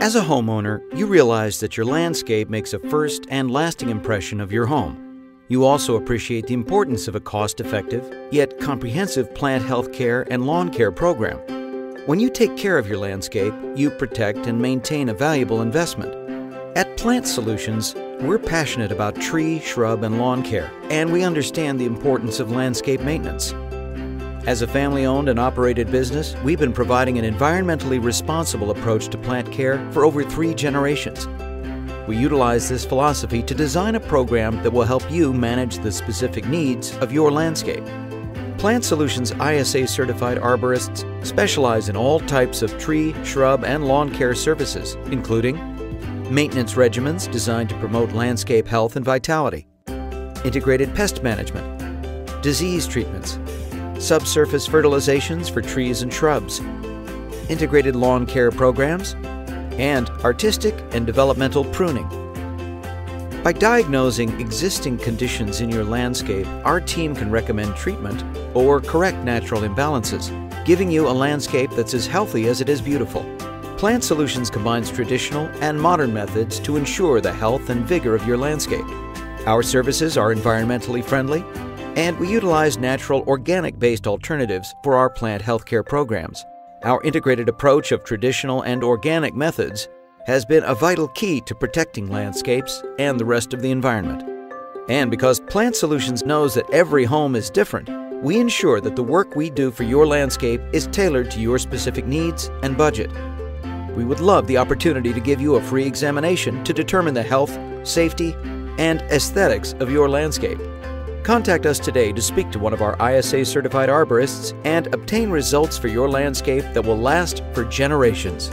As a homeowner, you realize that your landscape makes a first and lasting impression of your home. You also appreciate the importance of a cost-effective, yet comprehensive plant health care and lawn care program. When you take care of your landscape, you protect and maintain a valuable investment. At Plant Solutions, we're passionate about tree, shrub, and lawn care, and we understand the importance of landscape maintenance. As a family-owned and operated business, we've been providing an environmentally responsible approach to plant care for over 3 generations. We utilize this philosophy to design a program that will help you manage the specific needs of your landscape. Plant Solutions ISA-certified arborists specialize in all types of tree, shrub, and lawn care services, including maintenance regimens designed to promote landscape health and vitality, integrated pest management, disease treatments, subsurface fertilizations for trees and shrubs, integrated lawn care programs, and artistic and developmental pruning. By diagnosing existing conditions in your landscape, our team can recommend treatment or correct natural imbalances, giving you a landscape that's as healthy as it is beautiful. Plant Solutions combines traditional and modern methods to ensure the health and vigor of your landscape. Our services are environmentally friendly, and we utilize natural organic-based alternatives for our plant healthcare programs. Our integrated approach of traditional and organic methods has been a vital key to protecting landscapes and the rest of the environment. And because Plant Solutions knows that every home is different, we ensure that the work we do for your landscape is tailored to your specific needs and budget. We would love the opportunity to give you a free examination to determine the health, safety, and aesthetics of your landscape. Contact us today to speak to one of our ISA-certified arborists and obtain results for your landscape that will last for generations.